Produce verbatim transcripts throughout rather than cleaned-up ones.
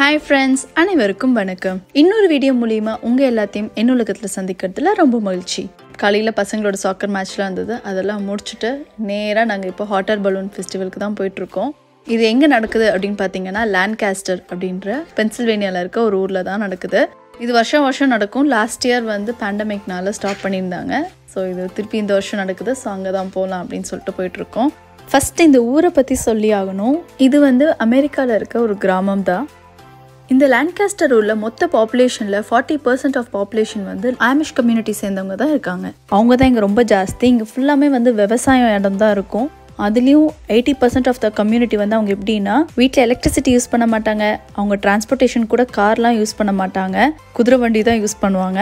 Hi friends, அனைவருக்கும் வணக்கம். இன்னொரு வீடியோ மூலமா உங்க எல்லாத்தையும் என்னுலகத்துல சந்திக்கிறதுல ரொம்ப மகிழ்ச்சி. காலையில பசங்களோட சாக்கர் மேட்ச்லாம் இருந்தது. அதெல்லாம் முடிச்சிட்டு நேரா நாங்க இப்போ ஹாட்டர் பலூன் ஃபெஸ்டிவலுக்கு தான் போயிட்டு இருக்கோம். இது எங்க நடக்குது அப்படினு பாத்தீங்கன்னா லான்காஸ்டர் அப்படிங்கற பென்சில்வேனியால இருக்க ஒரு ஊர்ல தான் நடக்குது. இது வருஷம் வருஷம் நடக்கும். லாஸ்ட் இயர் வந்து pandemicனால ஸ்டாப் பண்ணிருந்தாங்க. சோ இது திருப்பி இந்த வருஷம் நடக்குது. சோ அங்க தான் போலாம் அப்படினு சொல்லிட்டு போயிட்டு இருக்கோம். ஃபர்ஸ்ட் இந்த ஊரை பத்தி சொல்லி ஆகணும். இது வந்து அமெரிக்கால இருக்க ஒரு கிராமம் தான். இந்த லான்காஸ்டர் உள்ள மொத்த பாப்புலேஷனில் ஃபார்ட்டி பர்சன்ட் ஆஃப் பாப்புலேஷன் வந்து ஆமிஷ் கம்யூனிட்டி சேர்ந்தவங்க தான் இருக்காங்க. அவங்க தான் இங்கே ரொம்ப ஜாஸ்தி. இங்கே ஃபுல்லாமே வந்து விவசாயம் இடம் தான் இருக்கும். அதுலேயும் eighty percent of the community வந்து அவங்க எப்படின்னா வீட்டில் எலக்ட்ரிசிட்டி யூஸ் பண்ண மாட்டாங்க. அவங்க டிரான்ஸ்போர்ட்டேஷன் கூட கார்லாம் யூஸ் பண்ண மாட்டாங்க. குதிரை வண்டி தான் யூஸ் பண்ணுவாங்க.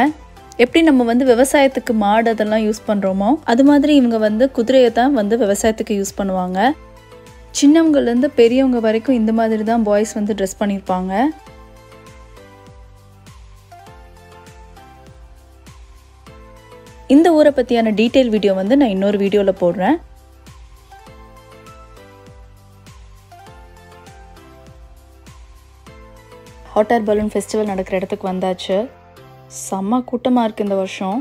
எப்படி நம்ம வந்து விவசாயத்துக்கு மாடு அதெல்லாம் யூஸ் பண்ணுறோமோ அது மாதிரி இவங்க வந்து குதிரையை தான் வந்து விவசாயத்துக்கு யூஸ் பண்ணுவாங்க. சின்னவங்கலேருந்து பெரியவங்க வரைக்கும் இந்த மாதிரி தான் பாய்ஸ் வந்து ட்ரெஸ் பண்ணியிருப்பாங்க. இந்த ஊரை பற்றியான டீட்டெயில் வீடியோ வந்து நான் இன்னொரு வீடியோவில் போடுறேன். ஹாட் ஏர் பலூன் ஃபெஸ்டிவல் நடக்கிற இடத்துக்கு வந்தாச்சு. செம்ம கூட்டமாக இருக்குது இந்த வருஷம்.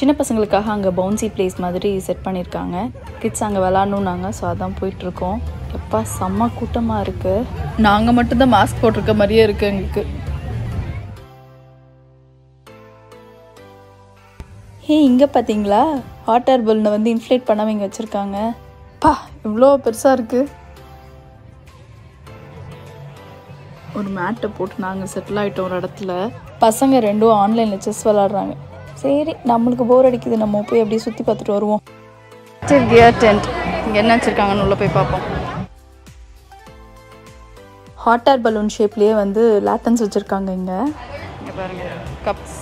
சின்ன பசங்களுக்காக அங்கே பவுன்சி பிளேஸ் மாதிரி செட் பண்ணியிருக்காங்க. கிட்ஸ் அங்கே விளாட்ணுன்னாங்க. ஸோ அதான் போயிட்டுருக்கோம். எப்பா செம்ம கூட்டமாக இருக்குது. நாங்கள் மட்டும்தான் மாஸ்க் போட்டிருக்க மாதிரியே இருக்குது எங்களுக்கு. ஹே இங்கே பார்த்தீங்களா ஹாட் ஏர் பலூனை வந்து இன்ஃப்ளேட் பண்ணாமல் இங்கே வச்சுருக்காங்க. பா இவ்வளோ பெருசாக இருக்குது. ஒரு மேட்டை போட்டு நாங்கள் செட்டில் ஆகிட்டோம் ஒரு இடத்துல. பசங்க ரெண்டும் ஆன்லைனில் செஸ் விளாட்றாங்க. சரி நம்மளுக்கு போர் அடிக்குது, நம்ம போய் அப்படியே சுற்றி பார்த்துட்டு வருவோம். சரி கியர் டென்ட் இங்கே என்ன வச்சுருக்காங்கன்னு உள்ளே போய் பார்ப்போம். ஹாட் ஏர் பலூன் ஷேப்லேயே வந்து லேட்டன்ஸ் வச்சுருக்காங்க. இங்கே இங்கே பாருங்கள் கப்ஸ்,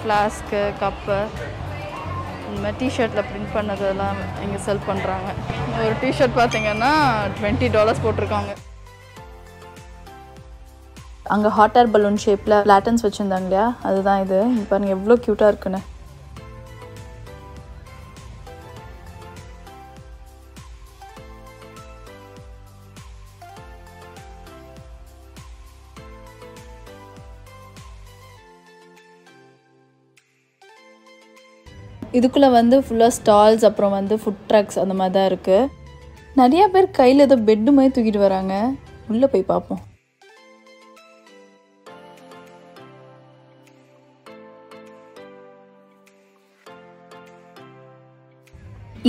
ஃப்ளாஸ்க்கு, கப்பு, இந்த மாதிரி டிஷர்ட்டில் ப்ரிண்ட் பண்ணதெல்லாம் இங்கே செல் பண்ணுறாங்க. ஒரு டிஷர்ட் பார்த்தீங்கன்னா டுவெண்ட்டி டாலர்ஸ் போட்டிருக்காங்க. அங்கே ஹாட் ஏர் பலூன் ஷேப்பில் லேட்டன்ஸ் வச்சுருந்தாங்க இல்லையா, அதுதான் இது. இங்கே பாருங்கள் எவ்வளோ க்யூட்டாக இருக்குன்னு. இதுக்குள்ளே வந்து ஃபுல்லாக ஸ்டால்ஸ், அப்புறம் வந்து ஃபுட் ட்ரக்ஸ் அந்த மாதிரி தான் இருக்குது. நிறையா பேர் கையில் ஏதோ பெட்டு மாதிரி தூக்கிட்டு வராங்க. உள்ளே போய் பார்ப்போம்.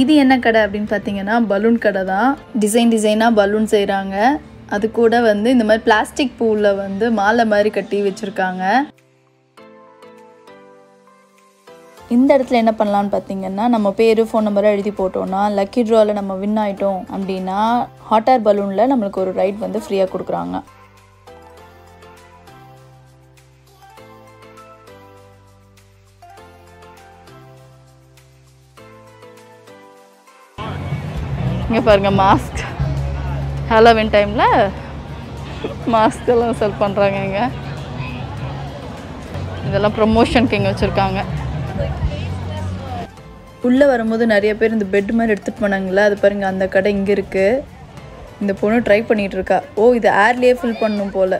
இது என்ன கடை அப்படின்னு பார்த்தீங்கன்னா பலூன் கடை தான். டிசைன் டிசைனாக பலூன் செய்கிறாங்க. அது கூட வந்து இந்த மாதிரி பிளாஸ்டிக் பூவில் வந்து மாலை மாதிரி கட்டி வச்சுருக்காங்க. இந்த இடத்துல என்ன பண்ணலான்னு பார்த்தீங்கன்னா நம்ம பேர், ஃபோன் நம்பரை எழுதி போட்டோம்னா லக்கி ட்ராவில் நம்ம வின் ஆகிட்டோம் அப்படின்னா ஹாட் ஏர் பலூனில் நம்மளுக்கு ஒரு ரைட் வந்து ஃப்ரீயாக கொடுக்குறாங்க. இங்கே பாருங்கள் மாஸ்க், ஹாலோவின் டைமில் மாஸ்க் எல்லாம் செல் பண்ணுறாங்க. இங்கே இதெல்லாம் ப்ரொமோஷனுக்கு இங்கே வச்சுருக்காங்க. உள்ளே வரும்போது நிறைய பேர் இந்த பெட் மாதிரி எடுத்துகிட்டு போனாங்களா, அது பாருங்கள் அந்த கடை இங்கே இருக்குது. இந்த பொண்ணு ட்ரை பண்ணிகிட்டு இருக்கா. ஓ இது ஏர்லேயே ஃபில் பண்ணணும் போல்.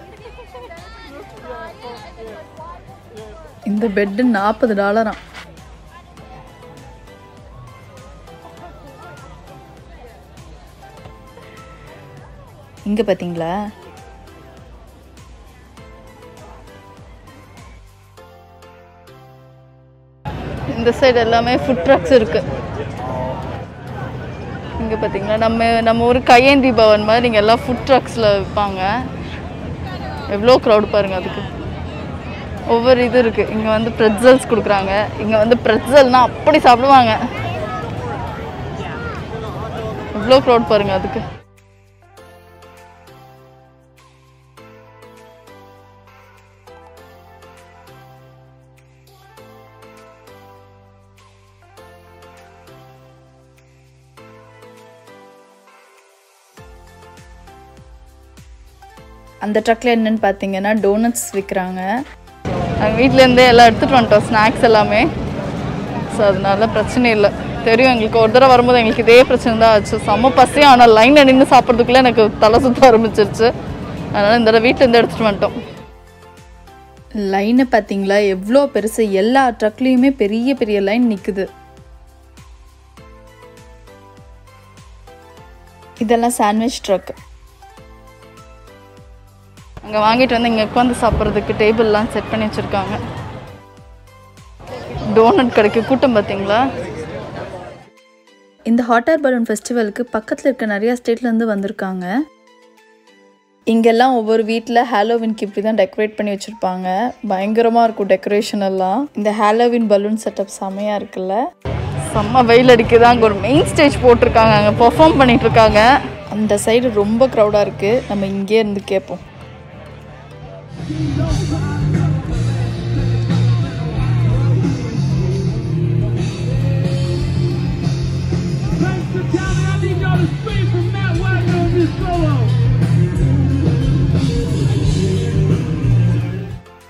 இந்த பெட்டு நாற்பது டாலராம். இங்கே பார்த்தீங்களா இந்த சைடு எல்லாமே ஃபுட் ட்ரக்ஸ் இருக்குது. இங்கே பார்த்தீங்கன்னா நம்ம நம்ம ஒரு கையேந்தி பவன் மாதிரி இங்கே எல்லாம் ஃபுட் ட்ரக்ஸில் விற்பாங்க. எவ்வளோ க்ரௌட் பாருங்கள். அதுக்கு ஒவ்வொரு இது இருக்குது. இங்கே வந்து ப்ரெட்சல்ஸ் கொடுக்குறாங்க. இங்கே வந்து ப்ரெட்சல்னால் அப்படி சாப்பிடுவாங்க. எவ்வளோ க்ரௌட் பாருங்கள். அதுக்கு அந்த ட்ரக்கில் என்னென்னு பார்த்தீங்கன்னா டோனட்ஸ் விற்கிறாங்க. நாங்கள் வீட்டிலேருந்தே எல்லாம் எடுத்துகிட்டு வந்துட்டோம் ஸ்நாக்ஸ் எல்லாமே. ஸோ அதனால பிரச்சனை இல்லை. தெரியும் எங்களுக்கு ஒரு தடவை வரும்போது எங்களுக்கு இதே பிரச்சனை தான் ஆச்சு. செம்ம பசியும். ஆனால் லைனில் நின்று சாப்பிட்றதுக்குள்ளே எனக்கு தலை சுற்ற ஆரம்பிச்சிருச்சு. அதனால் இந்த வீட்டிலேருந்து எடுத்துகிட்டு வந்துட்டோம். லைனை பார்த்தீங்களா எவ்வளோ பெருசு, எல்லா ட்ரக்லேயுமே பெரிய பெரிய லைன் நிற்குது. இதெல்லாம் சாண்ட்விச் ட்ரக். அங்கே வாங்கிட்டு வந்து இங்கே உட்காந்து சாப்பிட்றதுக்கு டேபிள்லாம் செட் பண்ணி வச்சுருக்காங்க. டோனட் கடைக்கு கூட்டம் பார்த்தீங்களா. இந்த ஹாட் ஏர் பலூன் ஃபெஸ்டிவலுக்கு பக்கத்தில் இருக்க நிறையா ஸ்டேட்லேருந்து வந்திருக்காங்க. இங்கெல்லாம் ஒவ்வொரு வீட்டில் ஹாலோவின்க்கு இப்படி தான் டெக்கரேட் பண்ணி வச்சுருப்பாங்க. பயங்கரமாக இருக்கும் டெக்கரேஷன் எல்லாம். இந்த ஹாலோவின் பலூன் செட்டப் செமையாக இருக்குல்ல. செம்ம வெயில் அடிக்குதான். அங்கே ஒரு மெயின் ஸ்டேஜ் போட்டிருக்காங்க, அங்கே பெர்ஃபார்ம் பண்ணிகிட்ருக்காங்க. அந்த சைடு ரொம்ப க்ரௌடாக இருக்குது. நம்ம இங்கே இருந்து கேட்போம்.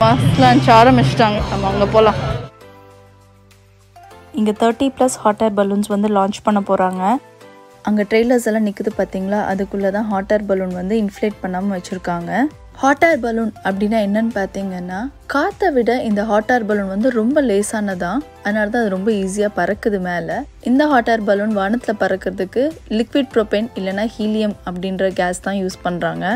மாஸ்லான்ச் ஆரம்பிச்சிட்டாங்க, நம்ம அங்கே போகலாம். இங்கே thirty plus hot air balloons வந்து லான்ச் பண்ண போகிறாங்க. அங்கே ட்ரெய்லர்ஸ் எல்லாம் நிற்குது பார்த்தீங்களா, அதுக்குள்ளே தான் ஹாட் ஏர் பலூன் வந்து இன்ஃப்ளேட் பண்ணாமல் வச்சுருக்காங்க. ஹாட் ஏர் பலூன் அப்படின்னா என்னன்னு பார்த்தீங்கன்னா, காற்றை விட இந்த ஹாட் ஏர் பலூன் வந்து ரொம்ப லேசானதான். அதனால தான் அது ரொம்ப ஈஸியாக பறக்குது மேலே. இந்த ஹாட் ஏர் பலூன் வானத்தில் பறக்கிறதுக்கு லிக்விட் ப்ரோபேன் இல்லைனா ஹீலியம் அப்படின்ற கேஸ் தான் யூஸ் பண்ணுறாங்க.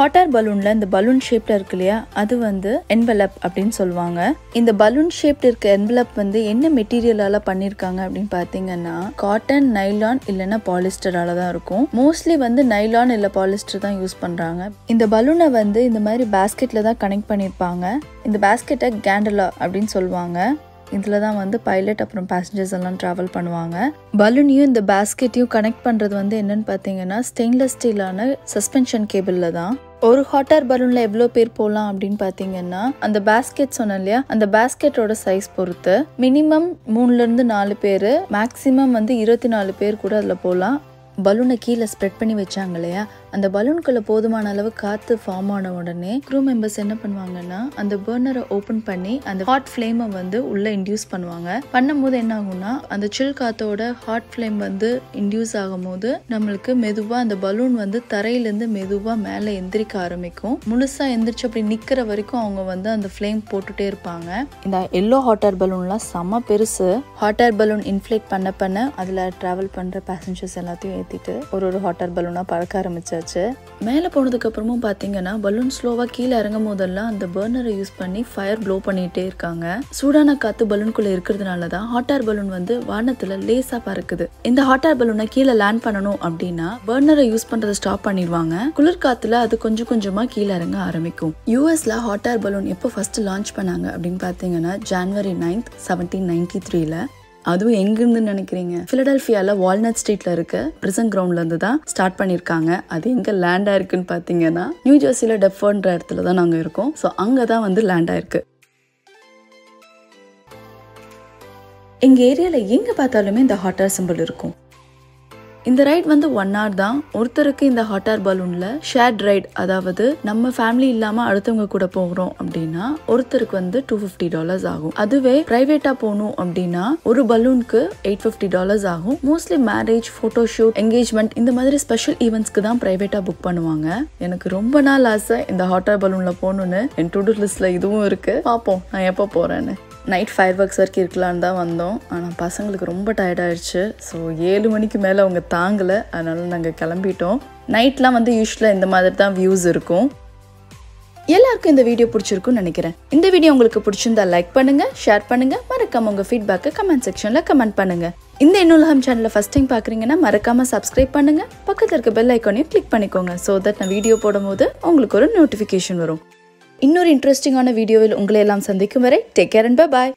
ஹாட் ஏர் பலூனில் இந்த பலூன் ஷேப்ல இருக்கு இல்லையா, அது வந்து என்வெலப் அப்படின்னு சொல்லுவாங்க. இந்த பலூன் ஷேப்ல இருக்க என்வெலப் வந்து என்ன மெட்டீரியலால பண்ணியிருக்காங்க அப்படின்னு பார்த்தீங்கன்னா, காட்டன், நைலான் இல்லைன்னா பாலிஸ்டரால தான் இருக்கும். மோஸ்ட்லி வந்து நைலான் இல்லை பாலிஸ்டர் தான் யூஸ் பண்ணுறாங்க. இந்த பலூனை வந்து இந்த மாதிரி பேஸ்கெட்டில் தான் கனெக்ட் பண்ணியிருப்பாங்க. இந்த பேஸ்கெட்டை கேண்டலா அப்படின்னு சொல்லுவாங்க. இதில் தான் வந்து பைலட் அப்புறம் பேசஞ்சர்ஸ் எல்லாம் ட்ராவல் பண்ணுவாங்க. பலூனையும் இந்த பேஸ்கெட்டையும் கனெக்ட் பண்ணுறது வந்து என்னன்னு பார்த்தீங்கன்னா, ஸ்டெயின்லெஸ் ஸ்டீலான சஸ்பென்ஷன் கேபிளில் தான். ஒரு ஹாட் ஏர் பலூனில் எவ்வளோ பேர் போகலாம் அப்படின்னு பார்த்தீங்கன்னா, அந்த பேஸ்கெட் சொன்னேன் இல்லையா, அந்த பேஸ்கெட்டோட சைஸ் பொறுத்து மினிமம் மூணுலேருந்து நாலு பேர், மேக்ஸிமம் வந்து இருபத்தி நாலு பேர் கூட அதில் போகலாம். பலூனை கீழே ஸ்ப்ரெட் பண்ணி வச்சாங்க இல்லையா, அந்த பலூனுக்குள்ளே போதுமான அளவு காற்று ஃபார்ம் ஆன உடனே க்ரூ மெம்பர்ஸ் என்ன பண்ணுவாங்கன்னா, அந்த பர்னரை ஓப்பன் பண்ணி அந்த ஹாட் ஃப்ளேமை வந்து உள்ளே இன்டியூஸ் பண்ணுவாங்க. பண்ணும் போது என்ன ஆகும்னா, அந்த சில் காற்றோட ஹாட் ஃப்ளேம் வந்து இன்டியூஸ் ஆகும் போது நம்மளுக்கு மெதுவாக அந்த பலூன் வந்து தரையிலேருந்து மெதுவாக மேலே எந்திரிக்க ஆரம்பிக்கும். முழுசாக எந்திரிச்சு அப்படி நிற்கிற வரைக்கும் அவங்க வந்து அந்த ஃப்ளேம் போட்டுகிட்டே இருப்பாங்க. இந்த எல்லோ ஹாட் ஏர் பலூன்லாம் செம்ம பெருசு. ஹாட் ஏர் பலூன் இன்ஃப்ளேட் பண்ண பண்ண அதில் ட்ராவல் பண்ணுற பேசஞ்சர்ஸ் எல்லாத்தையும் ஒரு ஒரு ஹாட் ஏர் பலூனா பறக்க ஆரம்பிச்சாச்சு. மேலே போனதுக்கு அப்புறமும் பாத்தீங்கன்னா, பலூன் ஸ்லோவா கீழே இறங்கும் போதெல்லாம் அந்த பர்னரை யூஸ் பண்ணி ஃபயர் ப்ளோ பண்ணிட்டே இருக்காங்க. சூடான காத்து பலூனுக்குள்ள இருக்கிறதுனாலதான் ஹாட் ஏர் பலூன் வந்து வானத்துல லேசா பறக்குது. இந்த ஹாட் ஏர் பலூனை கீழே லேண்ட் பண்ணணும் அப்படின்னா பர்னரை யூஸ் பண்றதை ஸ்டாப் பண்ணிடுவாங்க. குளிர் காத்துல அது கொஞ்சம் கொஞ்சமா கீழே இறங்க ஆரம்பிக்கும். யூஎஸ்ல ஹாட் ஏர் பலூன் எப்போ ஃபர்ஸ்ட் லான்ச் பண்ணாங்க அப்படின்னு பாத்தீங்கன்னா, ஜனவரி நைன்த் செவன்டீன் நைன்டி த்ரீல. அதுவும் எங்கிருந்து நினைக்கிறீங்க? பிலடெல்பியால வால்நட் ஸ்ட்ரீட்ல இருக்க பிரிசன் கிரவுண்ட்ல இருந்து தான் ஸ்டார்ட் பண்ணிருக்காங்க. அது எங்க லேண்ட் ஆயிருக்குன்னு பாத்தீங்கன்னா, நியூ ஜெர்சியில டெஃபர்ன்ற இடத்துல தான் நாங்க இருக்கோம். ஸோ அங்கதான் வந்து லேண்ட் ஆயிருக்கு. எங்க ஏரியால எங்க பார்த்தாலுமே இந்த ஹாட் ஏர் சிம்பிள் இருக்கும். இந்த ரைட் வந்து ஒன் ஹவர் தான். ஒருத்தருக்கு இந்த ஹாட் ஏர் பலூன்ல ஷேர்ட் ரைட், அதாவது நம்ம ஃபேமிலி இல்லாம அடுத்தவங்க கூட போகிறோம் அப்படின்னா ஒருத்தருக்கு வந்து டூ ஃபிஃப்டி டாலர்ஸ் ஆகும். அதுவே பிரைவேட்டா போகணும் அப்படின்னா ஒரு பலூனுக்கு எயிட் ஃபிஃப்டி டாலர்ஸ் ஆகும். மோஸ்ட்லி மேரேஜ், போட்டோஷூட், என்கேஜ்மெண்ட் இந்த மாதிரி ஸ்பெஷல் ஈவெண்ட்ஸ்க்கு தான் பிரைவேட்டா புக் பண்ணுவாங்க. எனக்கு ரொம்ப நாள் ஆசை இந்த ஹாட் ஏர் பலூன்ல போகணும்னு. என் டு டூ லிஸ்ட்ல இதுவும் இருக்கு. பார்ப்போம் நான் எப்போ போறேன்னு. நைட் ஃபயர் ஒர்க்ஸ் வரைக்கும் இருக்கலான்னு தான் வந்தோம். ஆனால் பசங்களுக்கு ரொம்ப டயர்டாயிடுச்சு. ஸோ ஏழு மணிக்கு மேலே அவங்க தாங்கலை. அதனால நாங்கள் கிளம்பிட்டோம். நைட்லாம் வந்து யூஸ்வலாக இந்த மாதிரி தான் வியூஸ் இருக்கும். எல்லாருக்கும் இந்த வீடியோ பிடிச்சிருக்குன்னு நினைக்கிறேன். இந்த வீடியோ உங்களுக்கு பிடிச்சிருந்தா லைக் பண்ணுங்கள், ஷேர் பண்ணுங்கள். மறக்காம உங்கள் ஃபீட்பேக்கை கமெண்ட் செக்ஷனில் கமெண்ட் பண்ணுங்கள். இந்த இன்னுலகம் சேனலை ஃபஸ்ட் டைம் பார்க்குறீங்கன்னா மறக்காமல் சப்ஸ்கிரைப் பண்ணுங்கள். பக்கத்தில் இருக்க பெல் ஐக்கானையும் கிளிக் பண்ணிக்கோங்க. ஸோ தட் நான் வீடியோ போடும்போது உங்களுக்கு ஒரு நோட்டிஃபிகேஷன் வரும். இன்னொரு இன்ட்ரெஸ்டிங்கான வீடியோவில் உங்களை எல்லாம் சந்திக்கும் வரை take care and bye bye.